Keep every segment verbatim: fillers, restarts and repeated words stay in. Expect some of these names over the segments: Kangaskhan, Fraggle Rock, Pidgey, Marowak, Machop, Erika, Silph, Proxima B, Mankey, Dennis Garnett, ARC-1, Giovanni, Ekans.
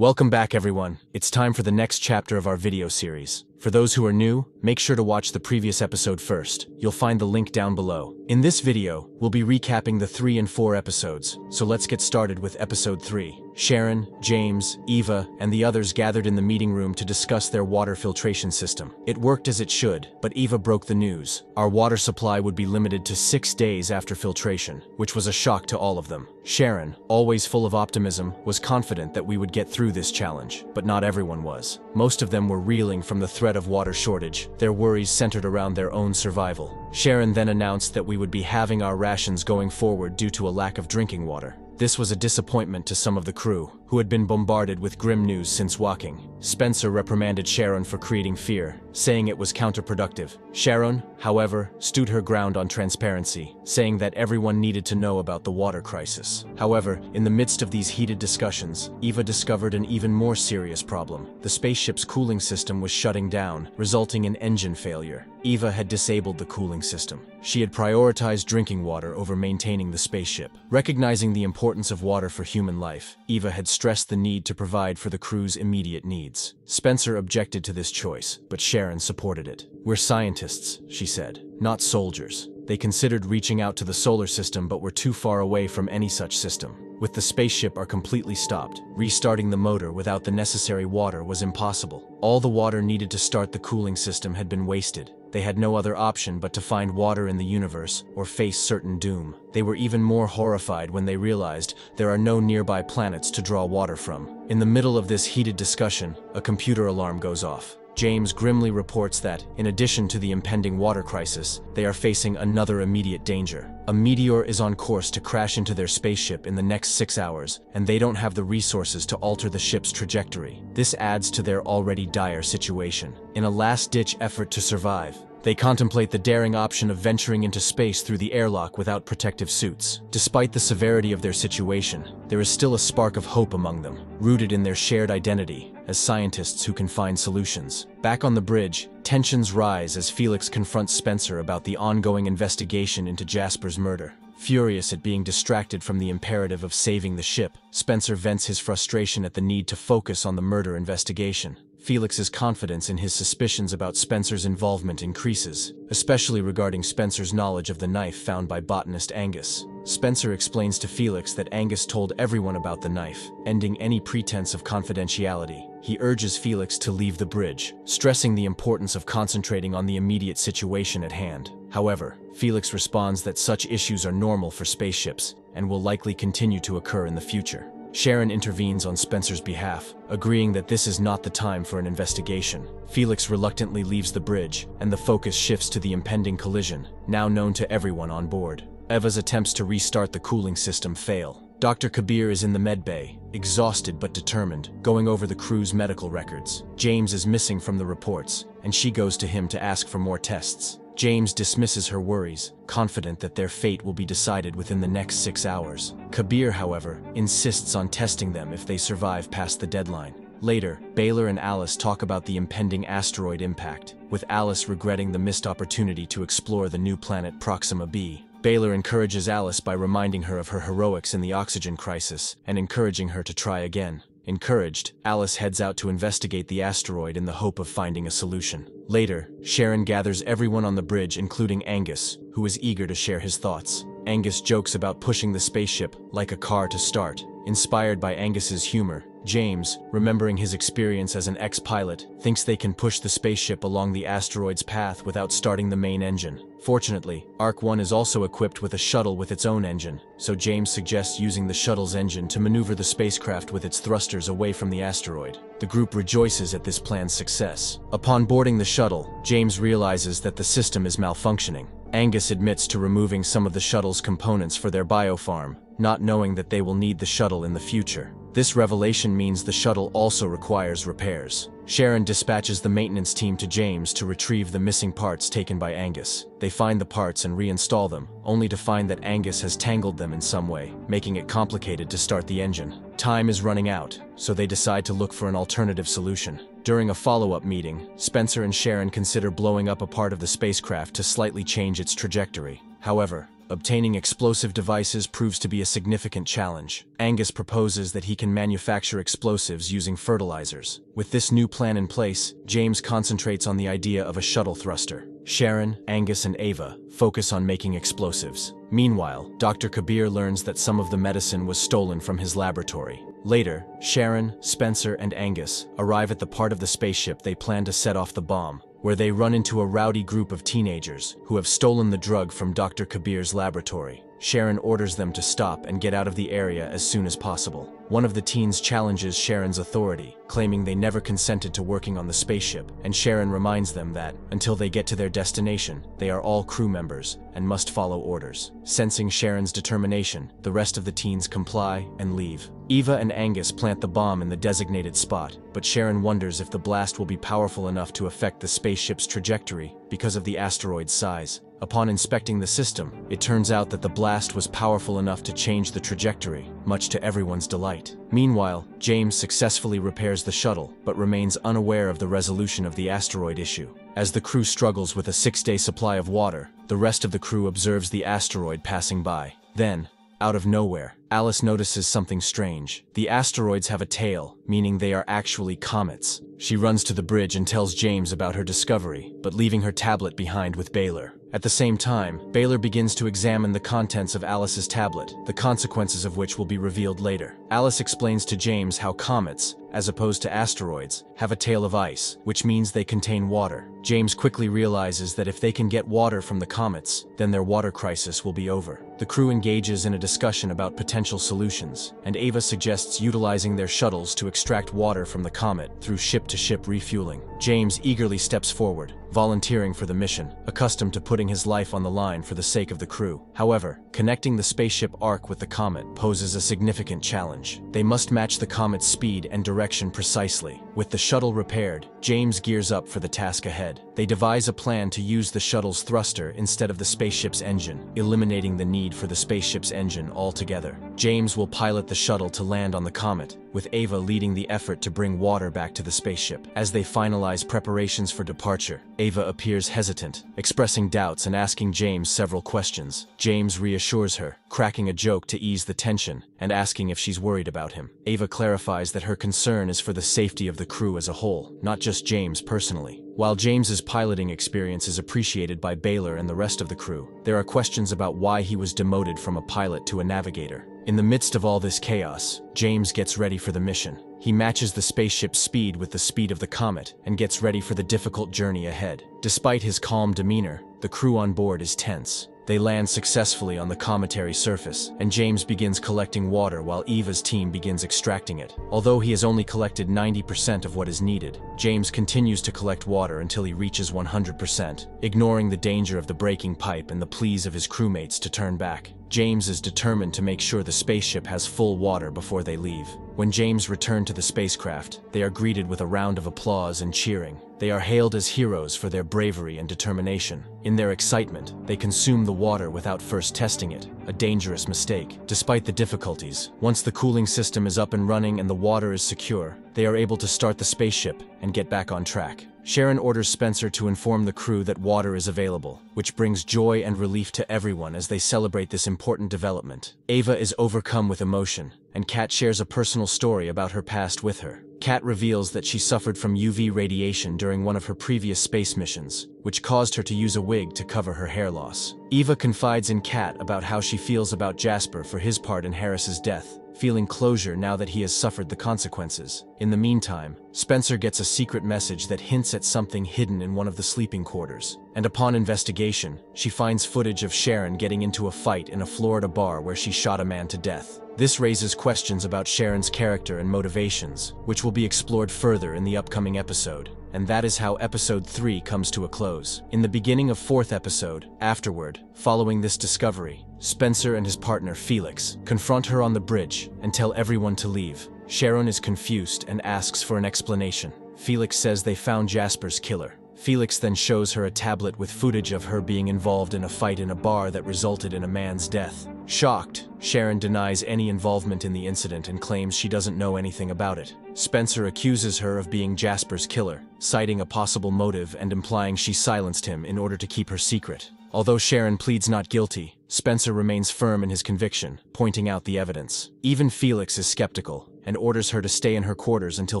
Welcome back, everyone. It's time for the next chapter of our video series. For those who are new, make sure to watch the previous episode first. You'll find the link down below. In this video, we'll be recapping the three and four episodes, so let's get started with episode three. Sharon, James, Eva, and the others gathered in the meeting room to discuss their water filtration system. It worked as it should, but Eva broke the news. Our water supply would be limited to six days after filtration, which was a shock to all of them. Sharon, always full of optimism, was confident that we would get through this challenge, but not everyone was. Most of them were reeling from the threat of water shortage, their worries centered around their own survival. Sharon then announced that we would be halving our rations going forward due to a lack of drinking water. This was a disappointment to some of the crew, who had been bombarded with grim news since walking. Spencer reprimanded Sharon for creating fear, saying it was counterproductive. Sharon, however, stood her ground on transparency, saying that everyone needed to know about the water crisis. However, in the midst of these heated discussions, Eva discovered an even more serious problem. The spaceship's cooling system was shutting down, resulting in engine failure. Eva had disabled the cooling system. She had prioritized drinking water over maintaining the spaceship. Recognizing the importance of water for human life, Eva had stressed the need to provide for the crew's immediate needs. Spencer objected to this choice, but Sharon supported it. "We're scientists," she said, "not soldiers." They considered reaching out to the solar system but were too far away from any such system. With the spaceship are completely stopped, restarting the motor without the necessary water was impossible. All the water needed to start the cooling system had been wasted. They had no other option but to find water in the universe or face certain doom. They were even more horrified when they realized there are no nearby planets to draw water from. In the middle of this heated discussion, a computer alarm goes off. James grimly reports that, in addition to the impending water crisis, they are facing another immediate danger. A meteor is on course to crash into their spaceship in the next six hours, and they don't have the resources to alter the ship's trajectory. This adds to their already dire situation. In a last-ditch effort to survive, they contemplate the daring option of venturing into space through the airlock without protective suits. Despite the severity of their situation, there is still a spark of hope among them, rooted in their shared identity as scientists who can find solutions. Back on the bridge, tensions rise as Felix confronts Spencer about the ongoing investigation into Jasper's murder. Furious at being distracted from the imperative of saving the ship, Spencer vents his frustration at the need to focus on the murder investigation. Felix's confidence in his suspicions about Spencer's involvement increases, especially regarding Spencer's knowledge of the knife found by botanist Angus. Spencer explains to Felix that Angus told everyone about the knife, ending any pretense of confidentiality. He urges Felix to leave the bridge, stressing the importance of concentrating on the immediate situation at hand. However, Felix responds that such issues are normal for spaceships and will likely continue to occur in the future. Sharon intervenes on Spencer's behalf, agreeing that this is not the time for an investigation. Felix reluctantly leaves the bridge, and the focus shifts to the impending collision, now known to everyone on board. Eva's attempts to restart the cooling system fail. Doctor Kabir is in the medbay, exhausted but determined, going over the crew's medical records. James is missing from the reports, and she goes to him to ask for more tests. James dismisses her worries, confident that their fate will be decided within the next six hours. Kabir, however, insists on testing them if they survive past the deadline. Later, Baylor and Alice talk about the impending asteroid impact, with Alice regretting the missed opportunity to explore the new planet Proxima B. Baylor encourages Alice by reminding her of her heroics in the oxygen crisis and encouraging her to try again. Encouraged, Alice heads out to investigate the asteroid in the hope of finding a solution. Later, Sharon gathers everyone on the bridge, including Angus, who is eager to share his thoughts. Angus jokes about pushing the spaceship like a car to start. Inspired by Angus's humor, James, remembering his experience as an ex-pilot, thinks they can push the spaceship along the asteroid's path without starting the main engine. Fortunately, ARC one is also equipped with a shuttle with its own engine, so James suggests using the shuttle's engine to maneuver the spacecraft with its thrusters away from the asteroid. The group rejoices at this plan's success. Upon boarding the shuttle, James realizes that the system is malfunctioning. Angus admits to removing some of the shuttle's components for their biofarm, not knowing that they will need the shuttle in the future. This revelation means the shuttle also requires repairs. Sharon dispatches the maintenance team to James to retrieve the missing parts taken by Angus. They find the parts and reinstall them, only to find that Angus has tangled them in some way, making it complicated to start the engine. Time is running out, so they decide to look for an alternative solution. During a follow-up meeting, Spencer and Sharon consider blowing up a part of the spacecraft to slightly change its trajectory. However, obtaining explosive devices proves to be a significant challenge. Angus proposes that he can manufacture explosives using fertilizers. With this new plan in place, James concentrates on the idea of a shuttle thruster. Sharon, Angus, and Ava focus on making explosives. Meanwhile, Doctor Kabir learns that some of the medicine was stolen from his laboratory. Later, Sharon, Spencer, and Angus arrive at the part of the spaceship they plan to set off the bomb, where they run into a rowdy group of teenagers who have stolen the drug from Doctor Kabir's laboratory. Sharon orders them to stop and get out of the area as soon as possible. One of the teens challenges Sharon's authority, claiming they never consented to working on the spaceship, and Sharon reminds them that, until they get to their destination, they are all crew members and must follow orders. Sensing Sharon's determination, the rest of the teens comply and leave. Eva and Angus plant the bomb in the designated spot, but Sharon wonders if the blast will be powerful enough to affect the spaceship's trajectory because of the asteroid's size. Upon inspecting the system, it turns out that the blast was powerful enough to change the trajectory, much to everyone's delight. Meanwhile, James successfully repairs the shuttle, but remains unaware of the resolution of the asteroid issue. As the crew struggles with a six-day supply of water, the rest of the crew observes the asteroid passing by. Then, out of nowhere, Alice notices something strange. The asteroids have a tail, meaning they are actually comets. She runs to the bridge and tells James about her discovery, but leaving her tablet behind with Baylor. At the same time, Baylor begins to examine the contents of Alice's tablet, the consequences of which will be revealed later. Alice explains to James how comets, as opposed to asteroids, have a tail of ice, which means they contain water. James quickly realizes that if they can get water from the comets, then their water crisis will be over. The crew engages in a discussion about potential solutions, and Ava suggests utilizing their shuttles to extract water from the comet through ship-to-ship refueling. James eagerly steps forward, volunteering for the mission, accustomed to putting his life on the line for the sake of the crew. However, connecting the spaceship ARC with the comet poses a significant challenge. They must match the comet's speed and direction precisely. With the shuttle repaired, James gears up for the task ahead. They devise a plan to use the shuttle's thruster instead of the spaceship's engine, eliminating the need for the spaceship's engine altogether. James will pilot the shuttle to land on the comet, with Ava leading the effort to bring water back to the spaceship. As they finalize preparations for departure, Ava appears hesitant, expressing doubts and asking James several questions. James reassures her, cracking a joke to ease the tension, and asking if she's worried about him. Ava clarifies that her concern is for the safety of the crew as a whole, not just James personally. While James's piloting experience is appreciated by Baylor and the rest of the crew, there are questions about why he was demoted from a pilot to a navigator. In the midst of all this chaos, James gets ready for the mission. He matches the spaceship's speed with the speed of the comet and gets ready for the difficult journey ahead. Despite his calm demeanor, the crew on board is tense. They land successfully on the cometary surface, and James begins collecting water while Eva's team begins extracting it. Although he has only collected ninety percent of what is needed, James continues to collect water until he reaches one hundred percent, ignoring the danger of the breaking pipe and the pleas of his crewmates to turn back. James is determined to make sure the spaceship has full water before they leave. When James returned to the spacecraft, they are greeted with a round of applause and cheering. They are hailed as heroes for their bravery and determination. In their excitement, they consume the water without first testing it, a dangerous mistake. Despite the difficulties, once the cooling system is up and running and the water is secure, they are able to start the spaceship and get back on track. Sharon orders Spencer to inform the crew that water is available, which brings joy and relief to everyone as they celebrate this important development. Ava is overcome with emotion, and Kat shares a personal story about her past with her. Kat reveals that she suffered from U V radiation during one of her previous space missions, which caused her to use a wig to cover her hair loss. Eva confides in Kat about how she feels about Jasper for his part in Harris's death, feeling closure now that he has suffered the consequences. In the meantime, Spencer gets a secret message that hints at something hidden in one of the sleeping quarters, and upon investigation, she finds footage of Sharon getting into a fight in a Florida bar where she shot a man to death. This raises questions about Sharon's character and motivations, which will be explored further in the upcoming episode. And that is how episode three comes to a close. In the beginning of fourth episode, afterward, following this discovery, Spencer and his partner Felix confront her on the bridge and tell everyone to leave. Sharon is confused and asks for an explanation. Felix says they found Jasper's killer. Felix then shows her a tablet with footage of her being involved in a fight in a bar that resulted in a man's death. Shocked, Sharon denies any involvement in the incident and claims she doesn't know anything about it. Spencer accuses her of being Jasper's killer, citing a possible motive and implying she silenced him in order to keep her secret. Although Sharon pleads not guilty, Spencer remains firm in his conviction, pointing out the evidence. Even Felix is skeptical and orders her to stay in her quarters until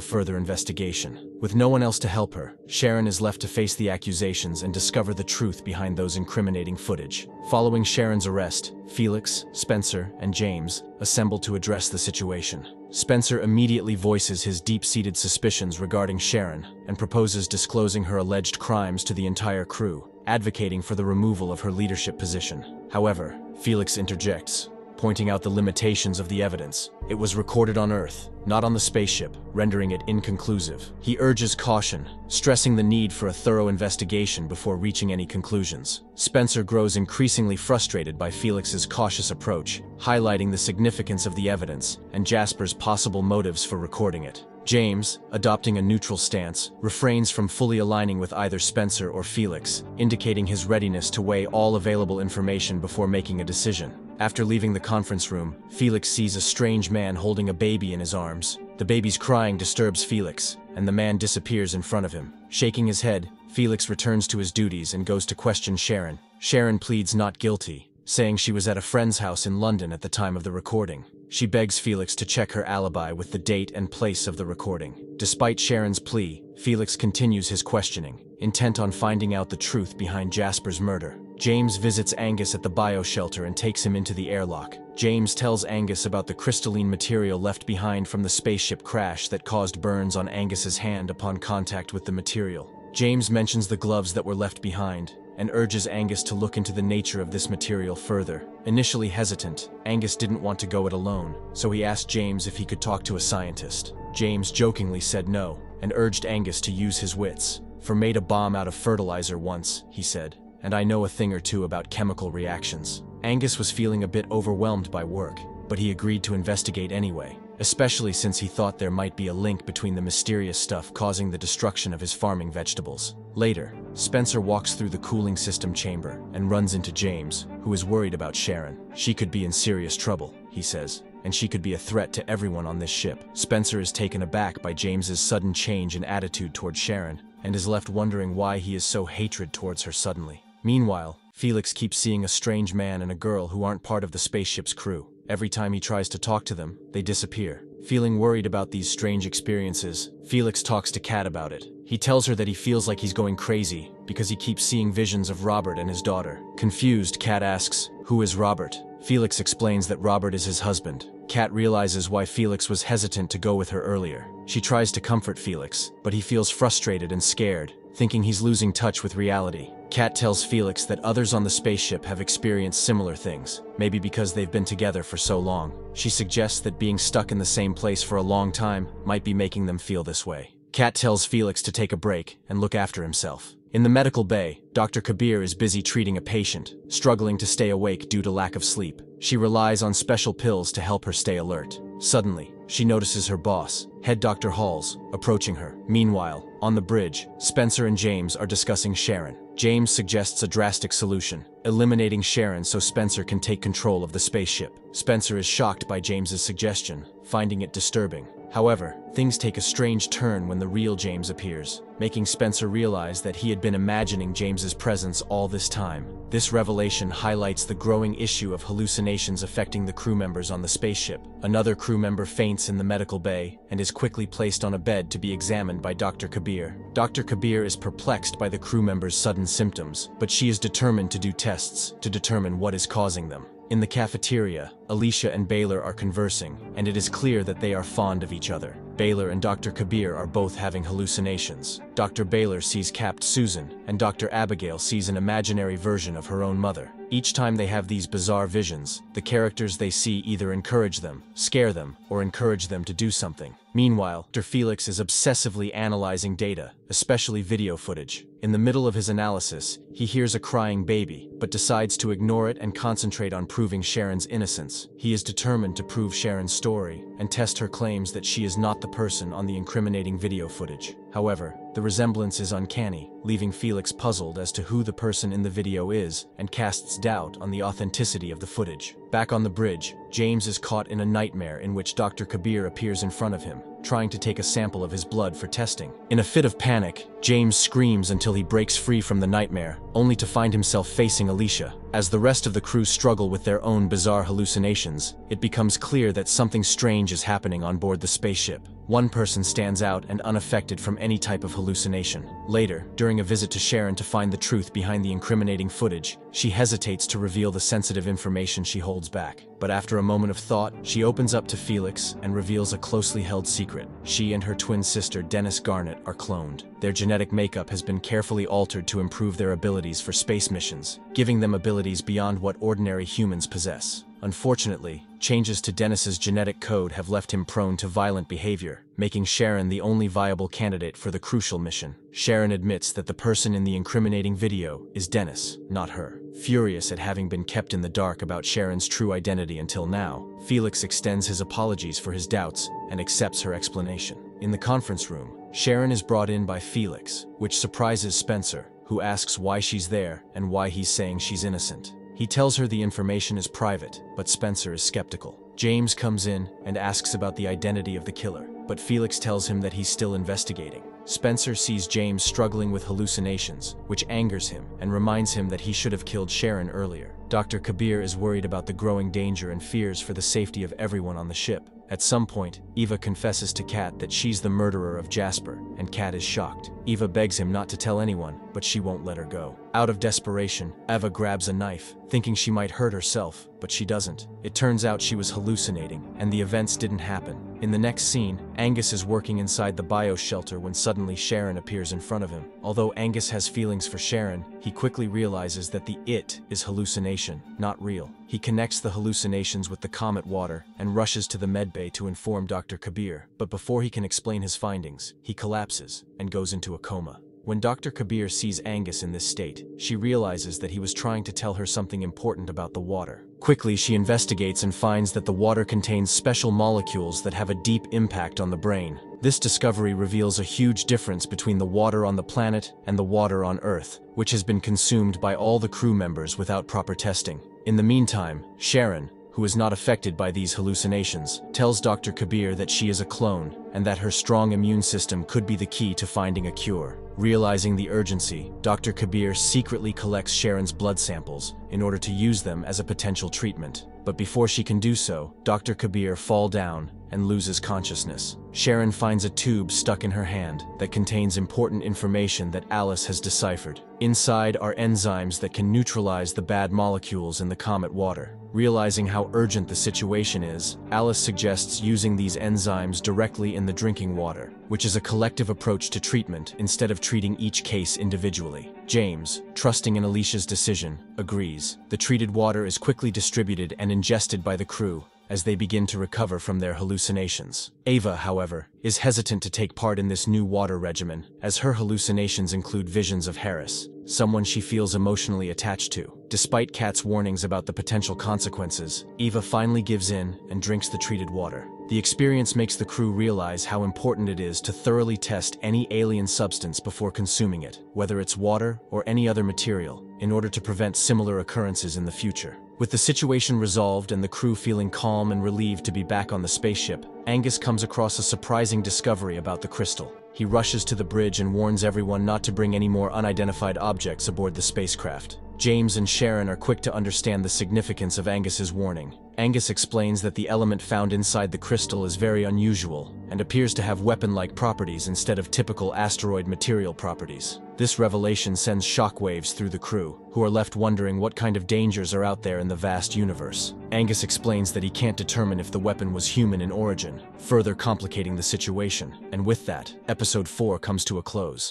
further investigation. With no one else to help her, Sharon is left to face the accusations and discover the truth behind those incriminating footage. Following Sharon's arrest, Felix, Spencer, and James assemble to address the situation. Spencer immediately voices his deep-seated suspicions regarding Sharon and proposes disclosing her alleged crimes to the entire crew, advocating for the removal of her leadership position. However, Felix interjects, pointing out the limitations of the evidence. It was recorded on Earth, not on the spaceship, rendering it inconclusive. He urges caution, stressing the need for a thorough investigation before reaching any conclusions. Spencer grows increasingly frustrated by Felix's cautious approach, highlighting the significance of the evidence and Jasper's possible motives for recording it. James, adopting a neutral stance, refrains from fully aligning with either Spencer or Felix, indicating his readiness to weigh all available information before making a decision. After leaving the conference room, Felix sees a strange man holding a baby in his arms. The baby's crying disturbs Felix, and the man disappears in front of him. Shaking his head, Felix returns to his duties and goes to question Sharon. Sharon pleads not guilty, saying she was at a friend's house in London at the time of the recording. She begs Felix to check her alibi with the date and place of the recording. Despite Sharon's plea, Felix continues his questioning, intent on finding out the truth behind Jasper's murder. James visits Angus at the bioshelter and takes him into the airlock. James tells Angus about the crystalline material left behind from the spaceship crash that caused burns on Angus's hand upon contact with the material. James mentions the gloves that were left behind and urges Angus to look into the nature of this material further. Initially hesitant, Angus didn't want to go it alone, so he asked James if he could talk to a scientist. James jokingly said no and urged Angus to use his wits. "For made a bomb out of fertilizer once," he said, "and I know a thing or two about chemical reactions." Angus was feeling a bit overwhelmed by work, but he agreed to investigate anyway, especially since he thought there might be a link between the mysterious stuff causing the destruction of his farming vegetables. Later, Spencer walks through the cooling system chamber and runs into James, who is worried about Sharon. "She could be in serious trouble," he says, "and she could be a threat to everyone on this ship." Spencer is taken aback by James's sudden change in attitude toward Sharon and is left wondering why he is so hatred towards her suddenly. Meanwhile, Felix keeps seeing a strange man and a girl who aren't part of the spaceship's crew. Every time he tries to talk to them, they disappear. Feeling worried about these strange experiences, Felix talks to Kat about it. He tells her that he feels like he's going crazy because he keeps seeing visions of Robert and his daughter. Confused, Kat asks, "Who is Robert?" Felix explains that Robert is his husband. Kat realizes why Felix was hesitant to go with her earlier. She tries to comfort Felix, but he feels frustrated and scared, thinking he's losing touch with reality. Kat tells Felix that others on the spaceship have experienced similar things, maybe because they've been together for so long. She suggests that being stuck in the same place for a long time might be making them feel this way. Kat tells Felix to take a break and look after himself. In the medical bay, Doctor Kabir is busy treating a patient, struggling to stay awake due to lack of sleep. She relies on special pills to help her stay alert. Suddenly, she notices her boss, Head Doctor Halls, approaching her. Meanwhile, on the bridge, Spencer and James are discussing Sharon. James suggests a drastic solution, eliminating Sharon so Spencer can take control of the spaceship. Spencer is shocked by James's suggestion, finding it disturbing. However, things take a strange turn when the real James appears, making Spencer realize that he had been imagining James's presence all this time. This revelation highlights the growing issue of hallucinations affecting the crew members on the spaceship. Another crew member faints in the medical bay and is quickly placed on a bed to be examined by Doctor Kabir. Doctor Kabir is perplexed by the crew member's sudden symptoms, but she is determined to do tests to determine what is causing them. In the cafeteria, Alicia and Baylor are conversing, and it is clear that they are fond of each other. Baylor and Doctor Kabir are both having hallucinations. Doctor Baylor sees capped Susan, and Doctor Abigail sees an imaginary version of her own mother. Each time they have these bizarre visions, the characters they see either encourage them, scare them, or encourage them to do something. Meanwhile, Doctor Felix is obsessively analyzing data, especially video footage. In the middle of his analysis, he hears a crying baby, but decides to ignore it and concentrate on proving Sharon's innocence. He is determined to prove Sharon's story and test her claims that she is not the person on the incriminating video footage. However, the resemblance is uncanny, leaving Felix puzzled as to who the person in the video is and casts doubt on the authenticity of the footage. Back on the bridge, James is caught in a nightmare in which Doctor Kabir appears in front of him, trying to take a sample of his blood for testing. In a fit of panic, James screams until he breaks free from the nightmare, only to find himself facing Alicia. As the rest of the crew struggle with their own bizarre hallucinations, it becomes clear that something strange is happening on board the spaceship. One person stands out and unaffected from any type of hallucination. Later, during a visit to Sharon to find the truth behind the incriminating footage, she hesitates to reveal the sensitive information she holds back. But after a moment of thought, she opens up to Felix and reveals a closely held secret. She and her twin sister, Dennis Garnett, are cloned. Their genetic makeup has been carefully altered to improve their abilities for space missions, giving them abilities beyond what ordinary humans possess. Unfortunately, changes to Dennis's genetic code have left him prone to violent behavior, making Sharon the only viable candidate for the crucial mission. Sharon admits that the person in the incriminating video is Dennis, not her. Furious at having been kept in the dark about Sharon's true identity until now, Felix extends his apologies for his doubts and accepts her explanation. In the conference room, Sharon is brought in by Felix, which surprises Spencer, who asks why she's there and why he's saying she's innocent. He tells her the information is private, but Spencer is skeptical. James comes in and asks about the identity of the killer, but Felix tells him that he's still investigating. Spencer sees James struggling with hallucinations, which angers him and reminds him that he should have killed Sharon earlier. Doctor Kabir is worried about the growing danger and fears for the safety of everyone on the ship. At some point, Eva confesses to Kat that she's the murderer of Jasper, and Kat is shocked. Eva begs him not to tell anyone, but she won't let her go. Out of desperation, Eva grabs a knife, thinking she might hurt herself, but she doesn't. It turns out she was hallucinating, and the events didn't happen. In the next scene, Angus is working inside the bio shelter when suddenly Sharon appears in front of him. Although Angus has feelings for Sharon, he quickly realizes that the it is hallucination, not real. He connects the hallucinations with the comet water and rushes to the medbay to inform Doctor Kabir, but before he can explain his findings, he collapses and goes into a coma. When Doctor Kabir sees Angus in this state, she realizes that he was trying to tell her something important about the water. Quickly, she investigates and finds that the water contains special molecules that have a deep impact on the brain. This discovery reveals a huge difference between the water on the planet and the water on Earth, which has been consumed by all the crew members without proper testing. In the meantime, Sharon, who is not affected by these hallucinations, tells Doctor Kabir that she is a clone and that her strong immune system could be the key to finding a cure. Realizing the urgency, Doctor Kabir secretly collects Sharon's blood samples in order to use them as a potential treatment. But before she can do so, Doctor Kabir falls down and loses consciousness. Sharon finds a tube stuck in her hand that contains important information that Alice has deciphered. Inside are enzymes that can neutralize the bad molecules in the comet water. Realizing how urgent the situation is, Alice suggests using these enzymes directly in the drinking water, which is a collective approach to treatment instead of treating each case individually. James, trusting in Alicia's decision, agrees. The treated water is quickly distributed and ingested by the crew as they begin to recover from their hallucinations. Eva, however, is hesitant to take part in this new water regimen, as her hallucinations include visions of Harris, someone she feels emotionally attached to. Despite Kat's warnings about the potential consequences, Eva finally gives in and drinks the treated water. The experience makes the crew realize how important it is to thoroughly test any alien substance before consuming it, whether it's water or any other material, in order to prevent similar occurrences in the future. With the situation resolved and the crew feeling calm and relieved to be back on the spaceship, Angus comes across a surprising discovery about the crystal. He rushes to the bridge and warns everyone not to bring any more unidentified objects aboard the spacecraft. James and Sharon are quick to understand the significance of Angus's warning. Angus explains that the element found inside the crystal is very unusual and appears to have weapon-like properties instead of typical asteroid material properties. This revelation sends shockwaves through the crew, who are left wondering what kind of dangers are out there in the vast universe. Angus explains that he can't determine if the weapon was human in origin, further complicating the situation. And with that, episode four comes to a close.